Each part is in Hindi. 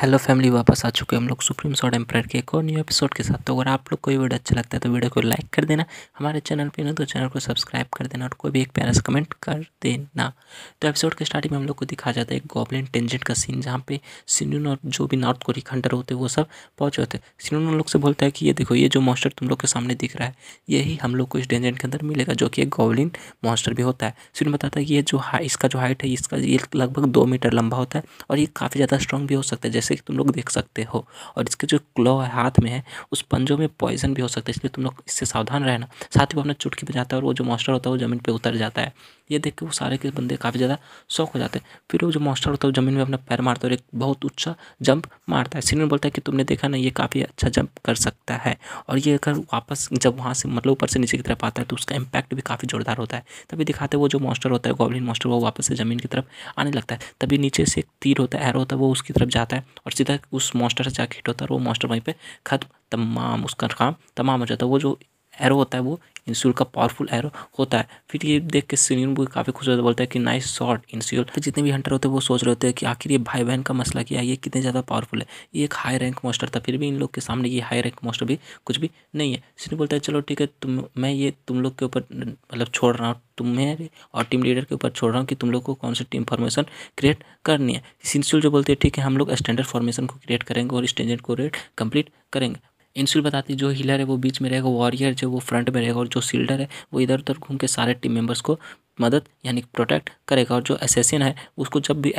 हेलो फैमिली, वापस आ चुके हैं हम लोग सुप्रीम सॉर्ड एम्पायर के एक और न्यू एपिसोड के साथ। तो अगर आप लोग कोई वीडियो अच्छा लगता है तो वीडियो को लाइक कर देना, हमारे चैनल पे ना तो चैनल को सब्सक्राइब कर देना और कोई भी एक प्यारा सा कमेंट कर देना। तो एपिसोड के स्टार्टिंग में हम लोग को दिखा जाता है एक गॉब्लिन टेंजेंट का सीन, जहाँ पे सिन्यून और जो भी नॉर्थ कोरिया हंटर होते वो सब पहुँचे होते। सिन्यून उन लोग से बोलता है कि ये देखो, ये जो मॉन्स्टर तुम लोग के सामने दिख रहा है यही हम लोग को इस टेंजेंट के अंदर मिलेगा, जो कि एक गॉब्लिन मॉन्स्टर भी होता है। सिन्यून बताता है कि ये जो इसका जो हाइट है इसका ये लगभग 2 मीटर लंबा होता है और ये काफ़ी ज़्यादा स्ट्रॉन्ग भी हो सकता है जैसे कि तुम लोग देख सकते हो, और इसके जो क्लॉ है हाथ में है उस पंजों में पॉइजन भी हो सकता है, इसलिए तुम लोग इससे सावधान रहना। साथ ही वो अपना चुटकी बजाता है और वो जो मॉन्स्टर होता है वो ज़मीन पे उतर जाता है। ये देख के वो सारे के बंदे काफ़ी ज़्यादा शौक हो जाते हैं। फिर वो जो मॉन्स्टर होता है वो ज़मीन में अपना पैर मारता है और एक बहुत ऊँचा जंप मारता है। सिन्यून बोलता है कि तुमने देखा ना, ये काफ़ी अच्छा जंप कर सकता है, और ये अगर वापस जब वहाँ से मतलब ऊपर से नीचे की तरफ आता है तो उसका इम्पैक्ट भी काफ़ी जोरदार होता है। तभी दिखाते वो जो मॉन्स्टर होता है गॉब्लिन मॉन्स्टर वो वापस से ज़मीन की तरफ आने लगता है। तभी नीचे से एक तीर होता है, एरो होता है, वो उसकी तरफ जाता है और सीधा उस मॉन्स्टर से जाके हिट होता है और वो मॉन्स्टर वहीं पे खत्म तमाम, उसका काम तमाम हो जाता है। वो जो एरो होता है वो इंसुल का पावरफुल एरो होता है। फिर ये देख के सिन्यून भी काफ़ी खुश होता है, बोलता है कि नाइस शॉट इंसुल। तो जितने भी हंटर होते हैं वो सोच रहे होते हैं कि आखिर ये भाई बहन का मसला क्या है, ये कितने ज़्यादा पावरफुल है, ये एक हाई रैंक मॉन्स्टर था फिर भी इन लोग के सामने ये हाई रैंक मॉन्स्टर भी कुछ भी नहीं है। सिन्यून बोलता है चलो ठीक है, मैं ये तुम लोग के ऊपर मतलब छोड़ रहा हूँ, तुम्हें और टीम लीडर के ऊपर छोड़ रहा हूँ कि तुम लोग को कौन सी टीम फॉर्मेशन क्रिएट करनी है। सिन्यून जो बोलते हैं ठीक है, हम लोग स्टैंडर्ड फॉर्मेशन को क्रिएट करेंगे और इस टेंजेंट को रेड कंप्लीट करेंगे। इंसुल बताती जो हीलर है वो बीच में रहेगा, वॉरियर जो वो फ्रंट में रहेगा और जो शील्डर है वो इधर उधर घूम के सारे टीम मेंबर्स को मदद यानी प्रोटेक्ट करेगा, और जो एसेसिन है उसको जब भी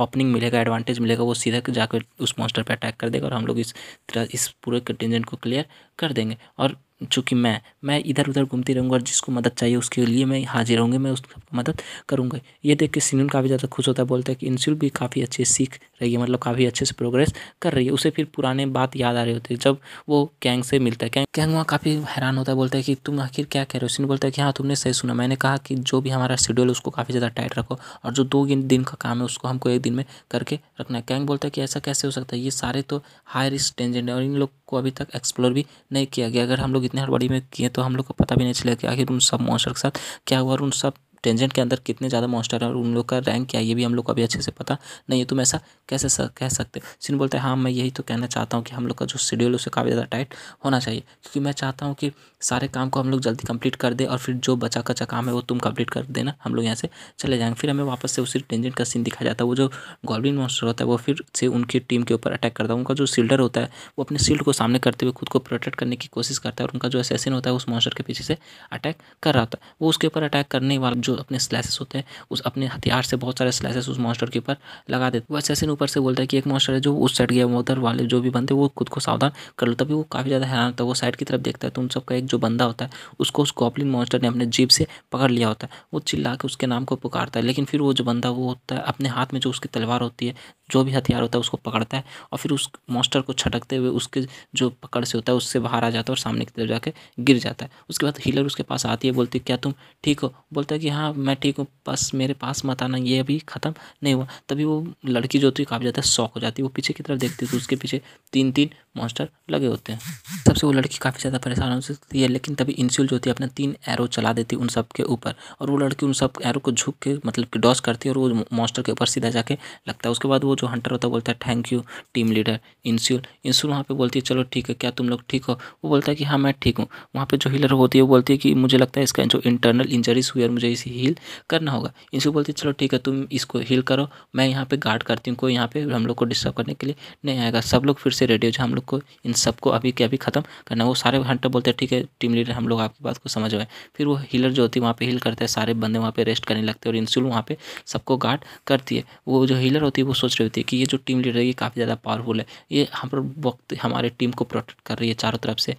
ओपनिंग मिलेगा एडवांटेज मिलेगा वो सीधा जाकर उस मॉन्स्टर पे अटैक कर देगा और हम लोग इस तरह इस पूरे कंटिजेंट को क्लियर कर देंगे। और चूँकि मैं इधर उधर घूमती रहूँगा और जिसको मदद चाहिए उसके लिए मैं हाजिर होंगे, मैं उसकी मदद करूँगा। ये देख के सिन्यून काफ़ी ज़्यादा खुश होता है, बोलता है कि इंसुल भी काफ़ी अच्छे सीख रही है, मतलब काफ़ी अच्छे से प्रोग्रेस कर रही है। उसे फिर पुराने बात याद आ रही होती है जब वो कैंग से मिलता है। कैंग वहाँ काफ़ी हैरान होता है, बोलता है कि तुम आखिर क्या कह रहे हो। सिन्यून बोलता है कि हाँ तुमने सही सुना, मैंने कहा कि जो भी हमारा शेड्यूल उसको काफ़ी ज़्यादा टाइट रखो और जो 2 दिन का काम है उसको हमको 1 दिन में करके रखना है। कैंग बोलता है कि ऐसा कैसे हो सकता है, ये सारे तो हाई रिस्क टेंजेंट है और इन लोग को अभी तक एक्सप्लोर भी नहीं किया गया, अगर हम लोग इतने हड़बड़ी में किए तो हम लोग को पता भी नहीं चलेगा कि आखिर उन सब मॉन्स्टर के साथ क्या हुआ और उन सब टेंजेंट के अंदर कितने ज़्यादा मॉन्स्टर है और उन लोग का रैंक क्या है ये भी हम लोग को अभी अच्छे से पता नहीं है, तुम ऐसा कैसे कह सकते हो। सिन्यून बोलता है हाँ मैं यही तो कहना चाहता हूँ कि हम लोग का जो शेड्यूल है उसे काफ़ी ज़्यादा टाइट होना चाहिए, क्योंकि मैं चाहता हूँ कि सारे काम को हम लोग जल्दी कंप्लीट कर दे और फिर जो बचा कच्चा काम है वो तुम कंप्लीट कर देना, हम लोग यहाँ से चले जाएंगे। फिर हमें वापस से उसी टेंजेंट का सीन दिखाया जाता है, वो जो गॉब्लिन मॉन्स्टर होता है वो फिर से उनकी टीम के ऊपर अटैक करता है। उनका जो शील्डर होता है वो अपने शील्ड को सामने करते हुए खुद को प्रोटेक्ट करने की कोशिश करता है और उनका जो असैसिन होता है उस मॉन्स्टर के पीछे से अटैक कर रहा होता है। वो उसके ऊपर अटैक करने वाला जो अपने स्लैसेस होते हैं उस अपने हथियार से बहुत सारे स्लैसेस उस मॉन्स्टर के ऊपर लगा देते। वो असैसिन ऊपर से बोलता है कि एक मॉन्स्टर है जो उस साइड गया, उधर वाले जो भी बंदे वो खुद को सावधान कर लो। तभी वो काफ़ी ज़्यादा हैरान होता है, वो साइड की तरफ देखता है तो उन सबका एक जो बंदा होता है उसको उस गॉब्लिन मॉन्स्टर ने अपने जीभ से पकड़ लिया होता है। वो चिल्ला के उसके नाम को पुकारता है, लेकिन फिर वो जो बंदा वो होता है अपने हाथ में जो उसकी तलवार होती है जो भी हथियार होता है उसको पकड़ता है और फिर उस मॉन्स्टर को छटकते हुए उसके जो पकड़ से होता है उससे बाहर आ जाता है और सामने की तरफ जाकर गिर जाता है। उसके बाद हीलर उसके पास आती है, बोलती है क्या तुम ठीक हो, बोलता है कि हाँ मैं ठीक हूँ, बस मेरे पास मत आना, ये अभी ख़त्म नहीं हुआ। तभी वो लड़की जो होती काफ़ी ज़्यादा शौक हो जाती है, वो पीछे की तरफ देखती है तो उसके पीछे 3 मॉन्स्टर लगे होते हैं। सबसे वो लड़की काफ़ी ज़्यादा परेशान हो सकती है, लेकिन तभी इंसुल जो होती है अपना 3 एरो चला देती है उन सब के ऊपर और वो लड़की उन सब एरो को झुक के मतलब कि डॉस करती है और वो मॉन्स्टर के ऊपर सीधा जाके लगता है। उसके बाद वो जो हंटर होता है बोलता है थैंक यू टीम लीडर इंसुल। वहाँ पे बोलती है चलो ठीक है, क्या तुम लोग ठीक हो, वो बोलता है कि हाँ मैं ठीक हूँ। वहाँ पे जो हीलर होती है वो बोलती है कि मुझे लगता है इसका जो इंटरनल इंजरीज हुई और मुझे इसे हील करना होगा। इंसुल बोलती है चलो ठीक है तुम इसको हील करो, मैं यहाँ पे गार्ड करती हूँ, कोई यहाँ पे हम लोग को डिस्टर्ब करने के लिए नहीं आएगा। सब लोग फिर से रेडी हो जाए, हम लोग को इन सबको अभी के अभी ख़त्म करना। वो सारे हंटर बोलते हैं ठीक है टीम लीडर, हम लोग आपकी बात को समझ गए। फिर वो हीलर जो होती है वहाँ पे हील करता है, सारे बंदे वहाँ पे रेस्ट करने लगते हैं और इंसुल वहाँ पे सबको गार्ड करती है। वो जो हीलर होती है वो सोच रही होती है कि ये जो टीम लीडर है ये काफ़ी ज़्यादा पावरफुल है, ये हम वक्त हमारे टीम को प्रोटेक्ट कर रही है चारों तरफ से।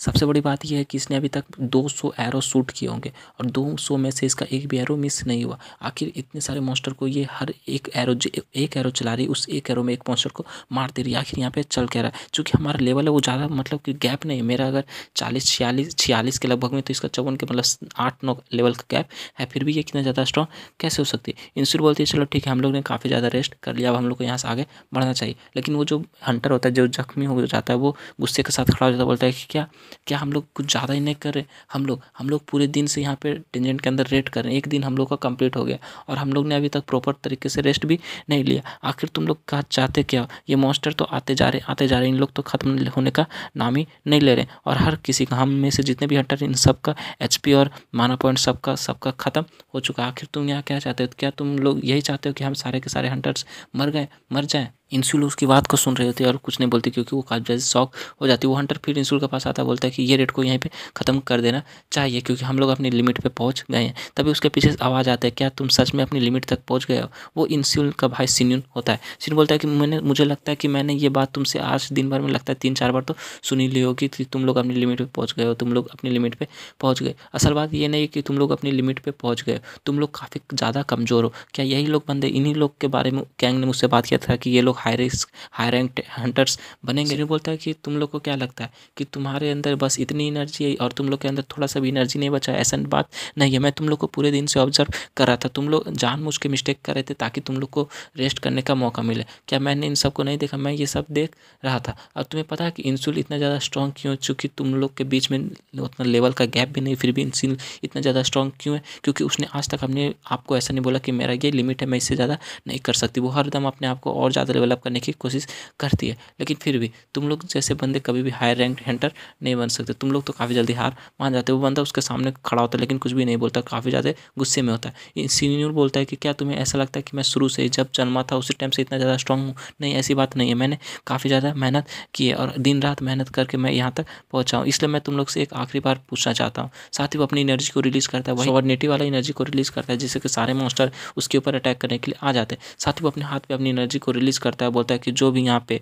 सबसे बड़ी बात यह है कि इसने अभी तक 200 एरो शूट किए होंगे और 200 में से इसका एक भी एरो मिस नहीं हुआ। आखिर इतने सारे मॉन्स्टर को ये हर एक एरो चला रही, उस एक एरो में एक मॉन्स्टर को मार दे रही, आखिर यहाँ पे चल क्या रहा है। चूँकि हमारा लेवल है वो ज़्यादा मतलब कि गैप नहीं है, मेरा अगर 40 46 के लगभग में तो इसका 54 के मतलब 8-9 लेवल का गैप है, फिर भी ये कितना ज़्यादा स्ट्रॉन्ग कैसे हो सकती है। इंसुल बोलती है चलो ठीक है हम लोग ने काफ़ी ज़्यादा रेस्ट कर लिया, अब हम लोग को यहाँ से आगे बढ़ना चाहिए। लेकिन वो जो हंटर होता है जो जख्मी हो जाता है वो गुस्से के साथ खड़ा हो जाता है, बोलता है कि क्या क्या हम लोग कुछ ज़्यादा ही नहीं कर रहे? हम लोग पूरे दिन से यहाँ पे टेंजेंट के अंदर रेट कर रहे हैं। एक दिन हम लोग का कंप्लीट हो गया और हम लोग ने अभी तक प्रॉपर तरीके से रेस्ट भी नहीं लिया। आखिर तुम लोग क्या चाहते क्या? ये मॉन्स्टर तो आते जा रहे, इन लोग तो ख़त्म होने का नाम ही नहीं ले रहे और हर किसी का, हम में से जितने भी हंटर इन सब का HP और माना पॉइंट सबका ख़त्म हो चुका। आखिर तुम यहाँ क्या चाहते हो? क्या तुम लोग यही चाहते हो कि हम सारे के सारे हंटर्स मर जाएँ? इंसुल उसकी बात को सुन रहे होते और कुछ नहीं बोलते क्योंकि वो काफ़ी शौक हो जाती। वो हंटर फिर इंसुल के पास आता, बोलता है कि ये रेड को यहीं पे ख़त्म कर देना चाहिए क्योंकि हम लोग अपनी लिमिट पे पहुंच गए हैं। तभी उसके पीछे आवाज़ आता है, क्या तुम सच में अपनी लिमिट तक पहुंच गए हो? वो इंसुल का भाई सिन्यून होता है। सिन्यून बोलता है कि मुझे लगता है कि मैंने ये बात तुमसे आज दिन भर में लगता है 3-4 बार तो सुनी ली होगी कि तुम लोग अपनी लिमिट पर पहुँच गए हो, तुम लोग अपनी लिमिट पर पहुँच गए। असल बात ये नहीं कि तुम लोग अपनी लिमिट पर पहुँच गए, तुम लोग काफ़ी ज़्यादा कमज़ोर हो। क्या यही लोग बंदे, इन्हीं लोग के बारे में गैंग ने मुझसे बात किया था कि ये लोग high risk high rank hunters बनेंगे। सिर्फ बोलता है कि तुम लोग को क्या लगता है कि तुम्हारे अंदर बस इतनी एनर्जी है और तुम लोग के अंदर थोड़ा सा भी एनर्जी नहीं बचा? ऐसा बात नहीं है, मैं तुम लोग को पूरे दिन से ऑब्जर्व कर रहा था। तुम लोग जानबूझ के मिस्टेक कर रहे थे ताकि तुम लोग को रेस्ट करने का मौका मिले। क्या मैंने इन सबको नहीं देखा? मैं ये सब देख रहा था। और तुम्हें पता है कि इंसुल इतना ज़्यादा स्ट्रॉन्ग क्यों है? चूँकि तुम लोग के बीच में उतना लेवल का गैप भी नहीं, फिर भी इंसुल इतना ज़्यादा स्ट्रॉन्ग क्यों है? क्योंकि उसने आज तक अपने आपको ऐसा नहीं बोला कि मेरा ये लिमिट है, मैं इससे ज़्यादा नहीं कर सकती। वो हरदम अपने आप को और ज़्यादा डेवलप करने की कोशिश करती है। लेकिन फिर भी तुम लोग जैसे बंदे कभी भी हाई रैंक हंटर नहीं बन सकते। तुम लोग तो काफ़ी जल्दी हार मान जाते हो। वो बंदा उसके सामने खड़ा होता है लेकिन कुछ भी नहीं बोलता, काफ़ी ज़्यादा गुस्से में होता है। सीनियर बोलता है कि क्या तुम्हें ऐसा लगता है कि मैं शुरू से जब जन्मा था उसी टाइम से इतना ज़्यादा स्ट्रांग हूँ? नहीं, ऐसी बात नहीं है। मैंने काफ़ी ज़्यादा मेहनत की है और दिन रात मेहनत करके मैं यहाँ तक पहुँचा हूँ। इसलिए मैं तुम लोग से एक आखिरी बार पूछना चाहता हूँ। साथ ही वो अपनी एनर्जी को रिलीज़ करता है, वही सॉवर्निटी वाला एनर्जी को रिलीज़ करता है जिससे कि सारे मॉन्स्टर उसके ऊपर अटैक करने के लिए आ जाते हैं। साथ ही वो अपने हाथ पे अपनी एनर्जी को रिलीज़ करता है, बोलता है कि जो भी यहाँ पे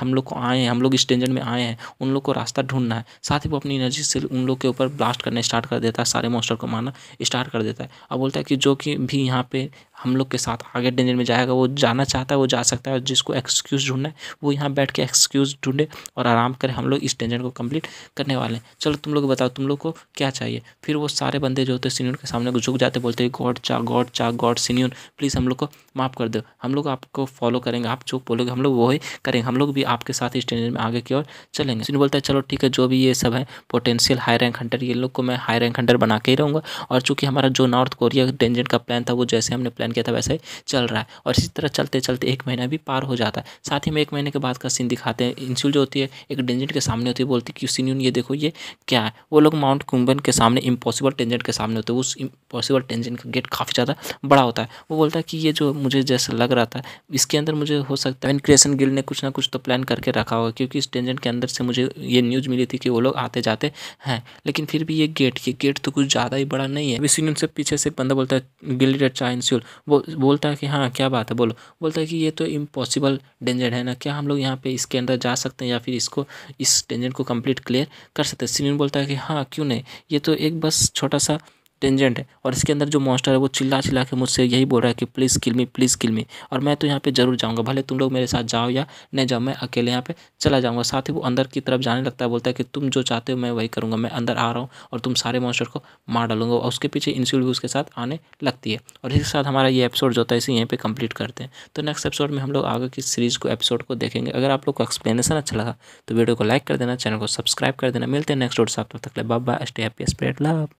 हम लोग को आए हैं, हम लोग इस डेंजर में आए हैं, उन लोग को रास्ता ढूंढना है। साथ ही वो अपनी एनर्जी से उन लोग के ऊपर ब्लास्ट करना स्टार्ट कर देता है, सारे मॉन्स्टर को मारना स्टार्ट कर देता है। अब बोलता है कि जो कि भी यहाँ पे हम लोग के साथ आगे डेंजर में जाएगा, वो जाना चाहता है वो जा सकता है, और जिसको एक्सक्यूज़ ढूंढना है वो यहाँ बैठ के एक्सक्यूज़ ढूंढे और आराम करें। हम लोग इस डेंजर को कंप्लीट करने वाले हैं। चलो तुम लोग बताओ, तुम लोग को क्या चाहिए? फिर वो सारे बंदे जो होते हैं सीनियर के सामने झुक जाते, बोलते हैं गॉड सीनियर प्लीज़ हम लोग को माफ़ कर दो, हम लोग आपको फॉलो करेंगे, आप जो बोलोगे हम लोग वही करेंगे, हम लोग भी आपके साथ इस डेंजर में आगे की ओर चलेंगे। सीनियर बोलता है चलो ठीक है, जो भी ये सब है पोटेंशियल हाई रैंक हंटर, ये लोग को मैं हाई रैंक हंटर बना के ही रहूँगा। और चूँकि हमारा जो नॉर्थ कोरिया डेंजर का प्लान था वो जैसे हमने प्लान किया था वैसा ही चल रहा है। और इसी तरह चलते चलते 1 महीना भी पार हो जाता है। साथ ही में 1 महीने के बाद का सीन दिखाते हैं। इंसुल जो होती है एक टेंजेंट के सामने होती है, बोलती है कि सीनियर ये देखो ये क्या है। वो लोग माउंट कुंबन के सामने इम्पॉसिबल टेंजेंट के सामने होते हैं। उस इम्पॉसिबल टेंजेंट का गेट काफ़ी ज़्यादा बड़ा होता है। वो बोलता है कि ये जो मुझे जैसा लग रहा था इसके अंदर मुझे हो सकता है क्रिएशन गिल्ड ने कुछ ना कुछ तो प्लान करके रखा होगा, क्योंकि इस टेंजेंट के अंदर से मुझे ये न्यूज़ मिली थी कि वो लोग आते जाते हैं। लेकिन फिर भी ये गेट तो कुछ ज़्यादा ही बड़ा नहीं है। अभी सीनियर से पीछे से बंदा बोलता है गिल्ड अच्छा इंसुल, वो बोलता है कि हाँ क्या बात है बोलो। बोलता है कि ये तो इम्पॉसिबल डेंजर है ना, क्या हम लोग यहाँ पे इसके अंदर जा सकते हैं या फिर इसको इस डेंजर को कंप्लीट क्लियर कर सकते हैं? सीनियर बोलता है कि हाँ क्यों नहीं, ये तो एक बस छोटा सा टेंजेंट है और इसके अंदर जो मॉन्स्टर है वो चिल्ला के मुझसे यही बोल रहा है कि प्लीज़ किल मी, प्लीज़ किल मी, और मैं तो यहाँ पे ज़रूर जाऊँगा, भले तुम लोग मेरे साथ जाओ या नहीं जाओ, मैं अकेले यहाँ पे चला जाऊँगा। साथ ही वो अंदर की तरफ जाने लगता है, बोलता है कि तुम जो चाहते हो मैं वही करूँगा, मैं अंदर आ रहा हूँ और तुम सारे मॉन्स्टर को मार डालूंगा। और उसके पीछे इंसुल भी उसके साथ आने लगती है। और इसके साथ हमारा ये एपिसोड जो होता है इसे यहीं पर कंप्लीट करते हैं। तो नेक्स्ट एपिसोड में हम लोग आगे की सीरीज़ को एपिसोड को देखेंगे। अगर आप लोग को एक्सप्लेनेशन अच्छा लगा तो वीडियो को लाइक कर देना, चैनल को सब्सक्राइब कर देना। मिलते हैं नेक्स्ट एपिसोड, तब तक के लिए bye bye, stay happy, spread love.